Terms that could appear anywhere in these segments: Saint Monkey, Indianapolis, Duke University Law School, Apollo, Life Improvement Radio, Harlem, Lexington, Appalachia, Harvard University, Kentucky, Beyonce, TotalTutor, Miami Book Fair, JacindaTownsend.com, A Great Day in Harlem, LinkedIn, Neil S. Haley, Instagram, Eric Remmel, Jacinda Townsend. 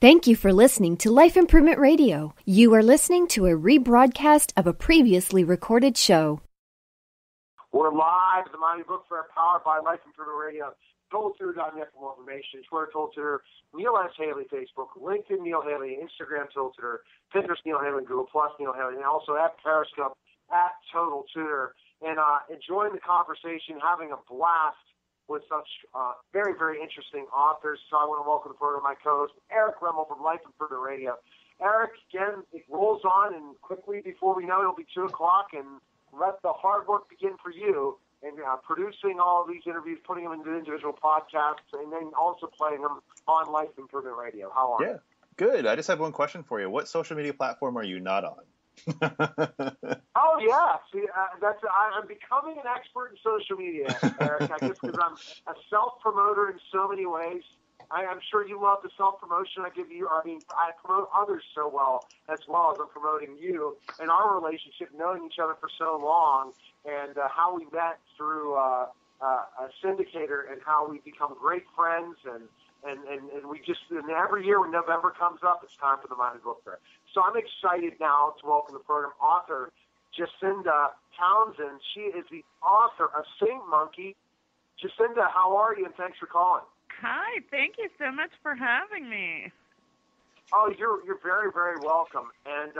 Thank you for listening to Life Improvement Radio. You are listening to a rebroadcast of a previously recorded show. We're live at the Miami Book Fair, powered by Life Improvement Radio. TotalTutor.net for more information. Twitter, TotalTutor, Neil S. Haley, Facebook, LinkedIn, Neil Haley, Instagram, TotalTutor, Pinterest, Neil Haley, Google Plus, Neil Haley, and also at Periscope, at TotalTutor. And enjoying the conversation, having a blast with such very, very interesting authors. So I want to welcome the program my co-host, Eric Remmel from Life Improvement Radio. Eric, again, it rolls on, and quickly before we know it, it'll be 2 o'clock, and let the hard work begin for you. And producing all of these interviews, putting them into individual podcasts, and then also playing them on Life Improvement Radio. How are you? Yeah, good. I just have one question for you. What social media platform are you not on? See, I'm becoming an expert in social media, Eric. I guess because I'm a self-promoter in so many ways. I'm sure you love the self-promotion I give you. I mean, I promote others so well as I'm promoting you and our relationship, knowing each other for so long, and how we met through a syndicator and how we become great friends. And we just, and every year when November comes up, it's time for the Miami Book Fair. So I'm excited now to welcome the program author, Jacinda Townsend. She is the author of Saint Monkey. Jacinda, how are you? And thanks for calling. Hi, thank you so much for having me. Oh, you're very, very welcome. And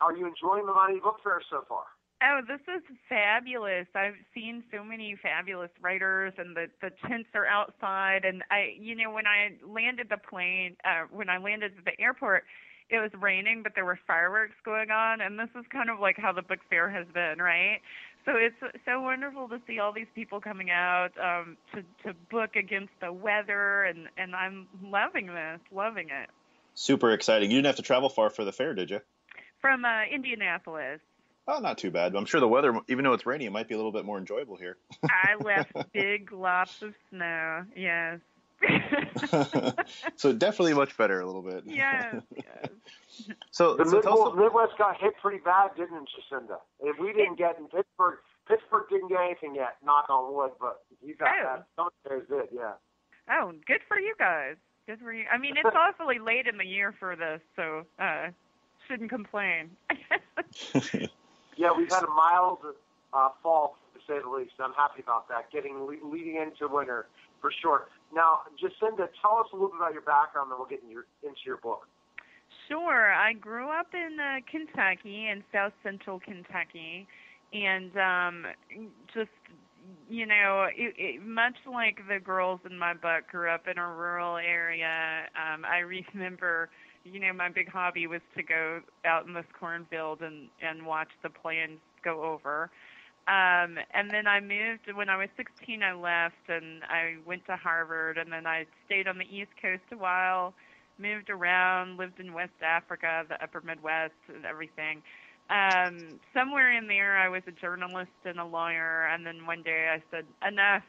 are you enjoying the Miami Book Fair so far? Oh, this is fabulous. I've seen so many fabulous writers, and the tents are outside. And when I landed the plane, when I landed at the airport, it was raining, but there were fireworks going on. And this is kind of like how the book fair has been, right? So it's so wonderful to see all these people coming out to book against the weather, and I'm loving this, loving it. Super exciting. You didn't have to travel far for the fair, did you? From Indianapolis. Oh, not too bad. I'm sure the weather, even though it's rainy, it might be a little bit more enjoyable here. I left big lots of snow, yes. So definitely much better a little bit. Yes. So the Midwest got hit pretty bad, didn't it, Jacinda? If we didn't get in Pittsburgh didn't get anything yet, knock on wood, but you got that. Some areas did, yeah. Oh, good for you guys. Good for you. I mean, it's awfully late in the year for this, so shouldn't complain. Yeah, we've had a mild fall, to say the least. I'm happy about that, leading into winter for sure. Now, Jacinda, tell us a little bit about your background, then we'll get into your book. Sure. I grew up in Kentucky, in South Central Kentucky, and much like the girls in my book, grew up in a rural area. I remember, my big hobby was to go out in this cornfield and watch the planes go over. And then I moved when I was 16. I left and I went to Harvard, and then I stayed on the East Coast a while, moved around, lived in West Africa, the upper Midwest and everything. Somewhere in there, I was a journalist and a lawyer. And then one day I said, enough,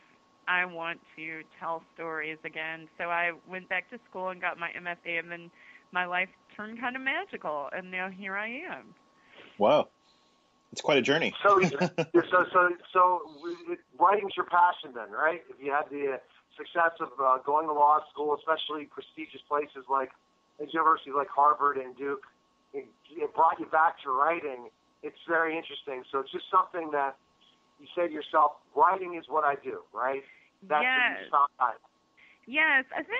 I want to tell stories again. So I went back to school and got my MFA, and then my life turned kind of magical. And now here I am. Wow. It's quite a journey. So writing's your passion then, right? If you had the success of going to law school, especially prestigious places like universities like Harvard and Duke, it brought you back to writing. It's very interesting. So it's just something that you say to yourself, writing is what I do, right? That's what you stop at. Yes, I think,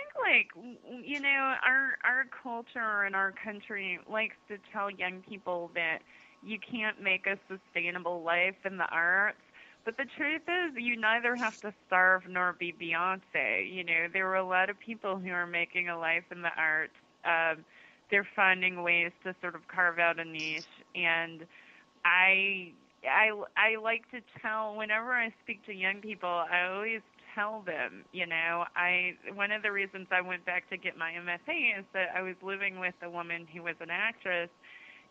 our culture and our country likes to tell young people that you can't make a sustainable life in the arts. But the truth is, you neither have to starve nor be Beyonce. There were a lot of people who are making a life in the arts. They're finding ways to sort of carve out a niche. And I like to tell, whenever I speak to young people, I always tell them, one of the reasons I went back to get my MFA is that I was living with a woman who was an actress,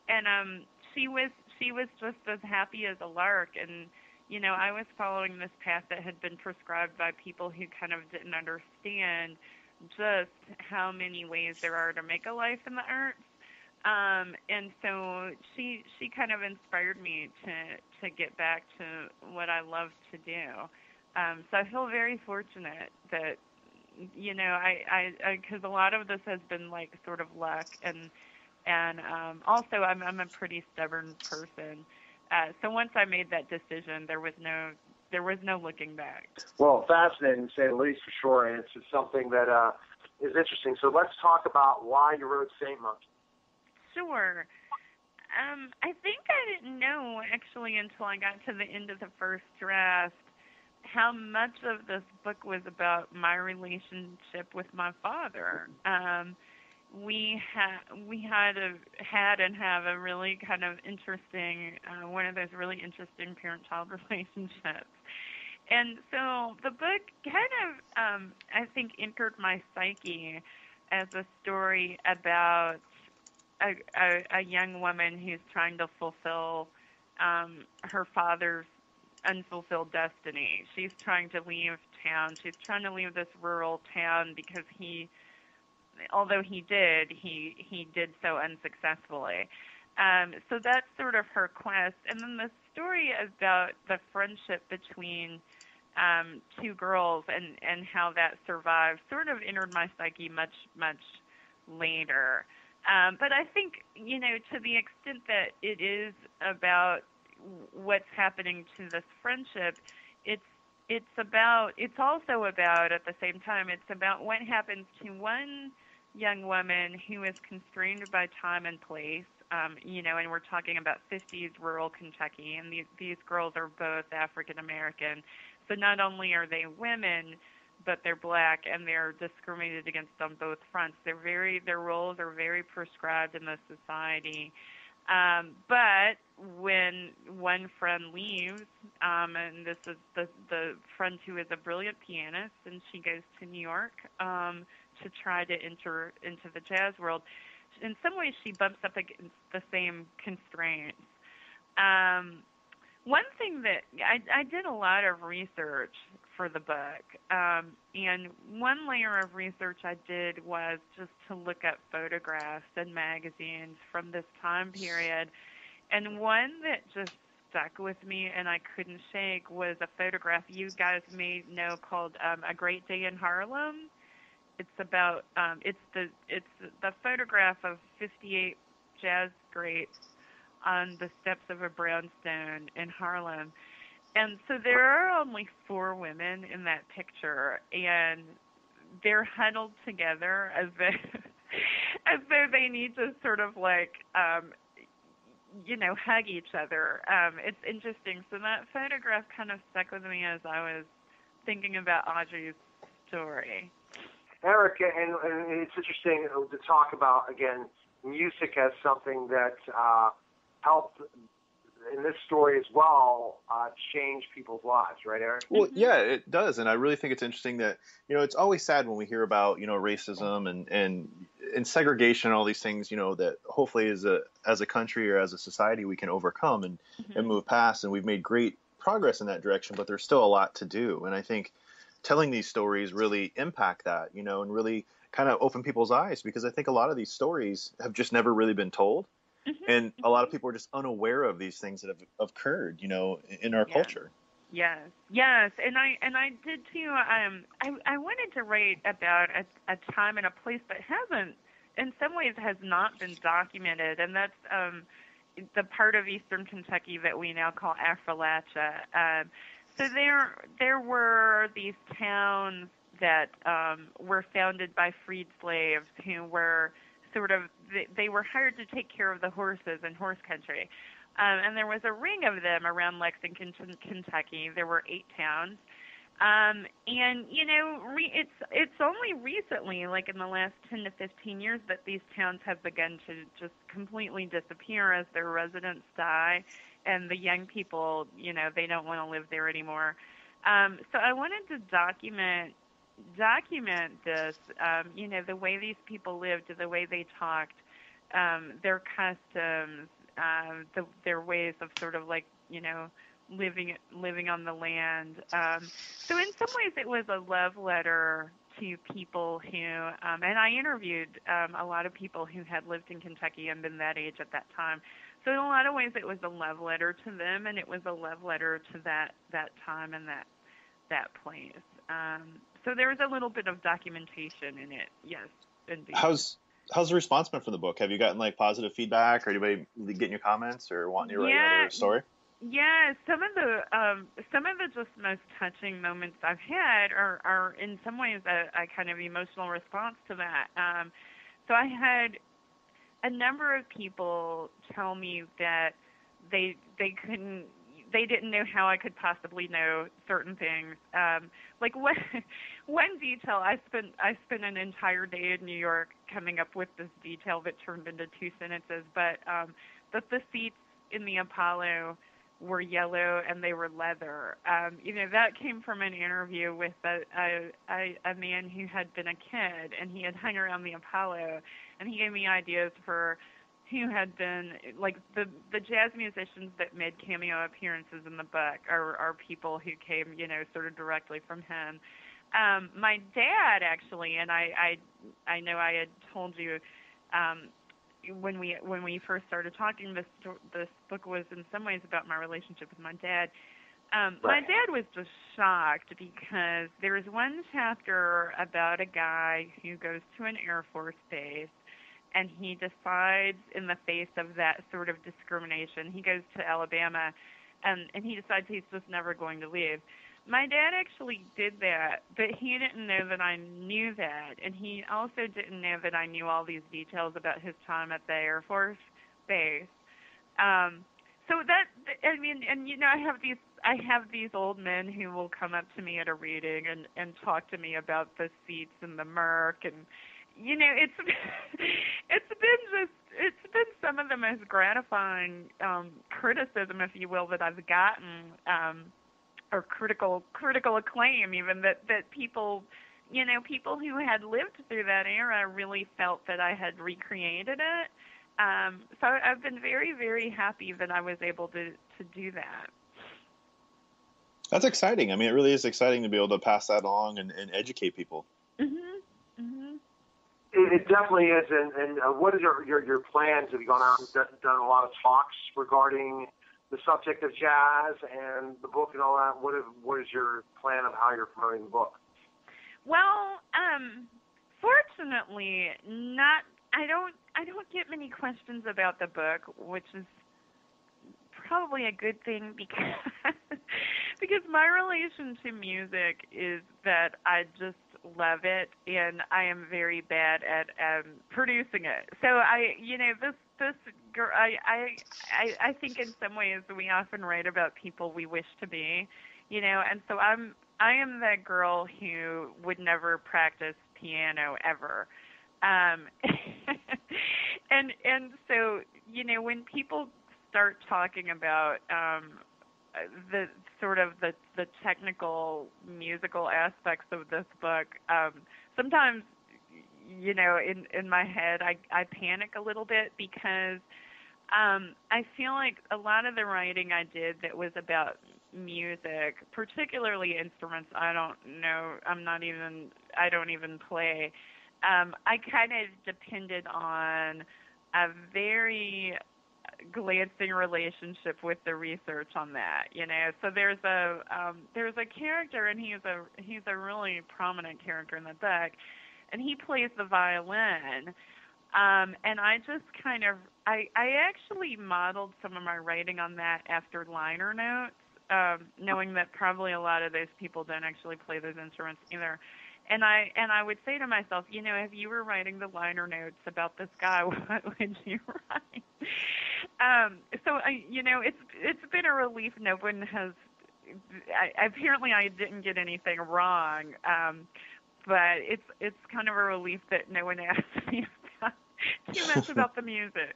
and she was just as happy as a lark, and I was following this path that had been prescribed by people who kind of didn't understand just how many ways there are to make a life in the arts. And so she kind of inspired me to get back to what I love to do. So I feel very fortunate that you know, I because a lot of this has been like sort of luck, and also I'm a pretty stubborn person. So once I made that decision, there was no looking back. Well, fascinating to say the least, for sure, and it's just something that is interesting. So let's talk about why you wrote Saint Monkey. Sure. I think I didn't know, actually, until I got to the end of the first draft, how much of this book was about my relationship with my father. We had and have a really kind of interesting, one of those really interesting parent-child relationships. And so the book kind of, I think, entered my psyche as a story about a young woman who's trying to fulfill her father's unfulfilled destiny. She's trying to leave town. She's trying to leave this rural town because although he did so unsuccessfully. So that's sort of her quest. And then the story about the friendship between two girls and how that survived sort of entered my psyche much, much later. But I think, you know, to the extent that it is about what's happening to this friendship, it's also about, at the same time, it's about what happens to one young woman who is constrained by time and place, you know, and we're talking about 50s rural Kentucky, and these girls are both African American. So not only are they women, but they're black, and they're discriminated against on both fronts. Their roles are very prescribed in the society. But when one friend leaves, and this is the friend who is a brilliant pianist, and she goes to New York to try to enter into the jazz world, in some ways she bumps up against the same constraints. One thing that I did a lot of research for the book, and one layer of research I did was just to look up photographs and magazines from this time period. And one that just stuck with me and I couldn't shake was a photograph you guys may know called A Great Day in Harlem. It's about it's the photograph of 58 jazz greats on the steps of a brownstone in Harlem. And so there are only 4 women in that picture, and they're huddled together as though they need to sort of like, you know, hug each other. It's interesting. So that photograph kind of stuck with me as I was thinking about Audrey's story. Eric, and it's interesting to talk about, again, music as something that helped in this story as well, change people's lives, right, Eric? Well, yeah, it does, and I really think it's interesting that, you know, it's always sad when we hear about, you know, racism and segregation and all these things, you know, that hopefully as a country or as a society we can overcome and move past, and we've made great progress in that direction, but there's still a lot to do, and I think telling these stories really impact that, you know, and really kind of open people's eyes, because I think a lot of these stories have just never really been told. And a lot of people are just unaware of these things that have occurred, you know, in our culture. Yes. And I did too. I wanted to write about a time and a place that has not been documented, and that's the part of Eastern Kentucky that we now call Appalachia. So there were these towns that were founded by freed slaves who were sort of, they were hired to take care of the horses in horse country. And there was a ring of them around Lexington, Kentucky. There were 8 towns. And, you know, it's only recently, like in the last 10 to 15 years, that these towns have begun to just completely disappear as their residents die. And the young people, you know, they don't want to live there anymore. So I wanted to document this, you know, the way these people lived, the way they talked, their customs, their ways of sort of like, you know, living on the land. So in some ways it was a love letter to people who, and I interviewed a lot of people who had lived in Kentucky and been that age at that time. So in a lot of ways it was a love letter to them, and it was a love letter to that time and that place. So there was a little bit of documentation in it, yes. How's the response been from the book? Have you gotten like positive feedback, or anybody getting your comments or wanting you to write another story? Yeah, some of the just most touching moments I've had are in some ways a kind of emotional response to that. So I had a number of people tell me that they didn't know how I could possibly know certain things. Like one detail, I spent an entire day in New York coming up with this detail that turned into two sentences. But that the seats in the Apollo were yellow and they were leather. That came from an interview with a man who had been a kid, and he had hung around the Apollo, and he gave me ideas for who had been, like, the jazz musicians that made cameo appearances in the book are people who came, sort of directly from him. My dad, actually, and I know I had told you when we first started talking, this book was in some ways about my relationship with my dad. Right. My dad was just shocked because there was one chapter about a guy who goes to an Air Force base, and he decides in the face of that sort of discrimination, he goes to Alabama, and he decides he's just never going to leave. My dad actually did that, but he didn't know that I knew that, and he also didn't know that I knew all these details about his time at the Air Force base. I have these old men who will come up to me at a reading and talk to me about the seats and the Merc, and it's been some of the most gratifying criticism, if you will, that I've gotten, or critical acclaim even, that people who had lived through that era really felt that I had recreated it. So I've been very, very happy that I was able to do that. That's exciting. I mean, it really is exciting to be able to pass that along and educate people. Mm-hmm. Mm-hmm. It definitely is. And what is your plans? Have you gone out and done a lot of talks regarding the subject of jazz and the book and all that? What is your plan of how you're promoting the book? Well, fortunately, not. I don't get many questions about the book, which is probably a good thing because my relation to music is that I just love it, and I am very bad at producing it. So I think in some ways we often write about people we wish to be, and so I am that girl who would never practice piano ever. And so, when people start talking about the sort of the technical musical aspects of this book, sometimes, in my head, I panic a little bit because I feel like a lot of the writing I did that was about music, particularly instruments I don't even play, I kind of depended on a very glancing relationship with the research on that, So there's a character, and he's a really prominent character in the book, and he plays the violin. And I just kind of I actually modeled some of my writing on that after liner notes, knowing that probably a lot of those people don't actually play those instruments either. And I would say to myself, if you were writing the liner notes about this guy, what would you write? It's been a relief. No one has. Apparently, I didn't get anything wrong, but it's kind of a relief that no one asked me too much about the music.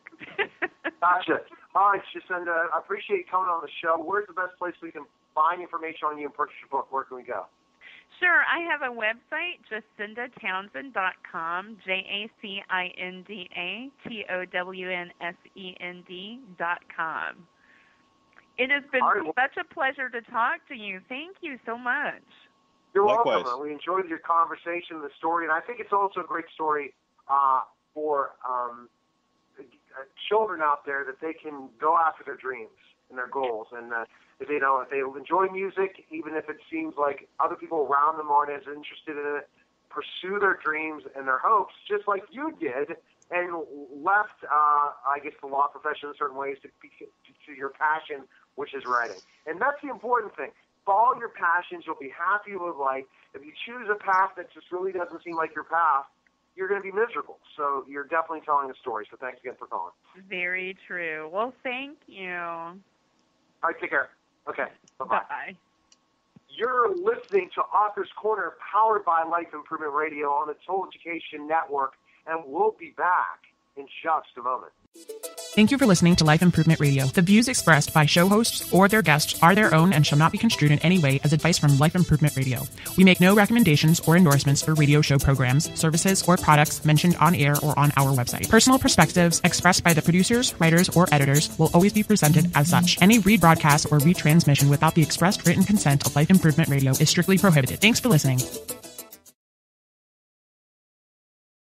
Gotcha. All right, Jacinda, I appreciate you coming on the show. Where's the best place we can find information on you and purchase your book? Where can we go? Sure. I have a website, JacindaTownsend.com, JacindaTownsend.com. It has been such a pleasure to talk to you. Thank you so much. You're Likewise. Welcome. We enjoyed your conversation, the story, and I think it's also a great story for children out there that they can go after their dreams and their goals. And if they enjoy music, even if it seems like other people around them aren't as interested in it, pursue their dreams and their hopes just like you did and left, I guess, the law profession in certain ways to your passion, which is writing. And that's the important thing. Follow your passions. You'll be happy with life. If you choose a path that just really doesn't seem like your path, you're going to be miserable. So you're definitely telling a story. So thanks again for calling. Very true. Well, thank you. All right, take care. Okay, bye-bye. Bye. You're listening to Author's Corner, powered by Life Improvement Radio on the Total Education Network, and we'll be back in just a moment. Thank you for listening to Life Improvement Radio. The views expressed by show hosts or their guests are their own and shall not be construed in any way as advice from Life Improvement Radio. We make no recommendations or endorsements for radio show programs, services, or products mentioned on air or on our website. Personal perspectives expressed by the producers, writers, or editors will always be presented as such. Any rebroadcast or retransmission without the expressed written consent of Life Improvement Radio is strictly prohibited. Thanks for listening.